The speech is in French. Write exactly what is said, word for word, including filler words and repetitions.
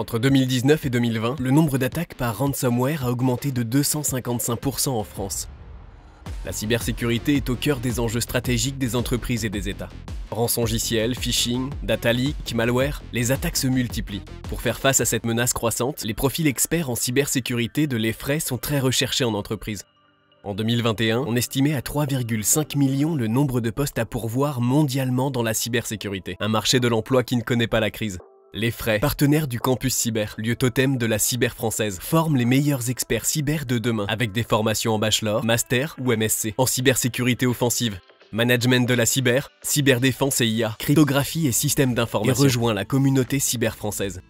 Entre deux mille dix-neuf et deux mille vingt, le nombre d'attaques par ransomware a augmenté de deux cent cinquante-cinq pour cent en France. La cybersécurité est au cœur des enjeux stratégiques des entreprises et des États. Rançongiciel, phishing, data leak, malware, les attaques se multiplient. Pour faire face à cette menace croissante, les profils experts en cybersécurité de l'Efrei sont très recherchés en entreprise. En deux mille vingt et un, on estimait à trois virgule cinq millions le nombre de postes à pourvoir mondialement dans la cybersécurité, un marché de l'emploi qui ne connaît pas la crise. L'Efrei, partenaire du Campus Cyber, lieu totem de la cyber française, forme les meilleurs experts cyber de demain, avec des formations en bachelor, master ou M S C, en cybersécurité offensive, management de la cyber, cyberdéfense et I A, cryptographie et systèmes d'information, et rejoint la communauté cyber française.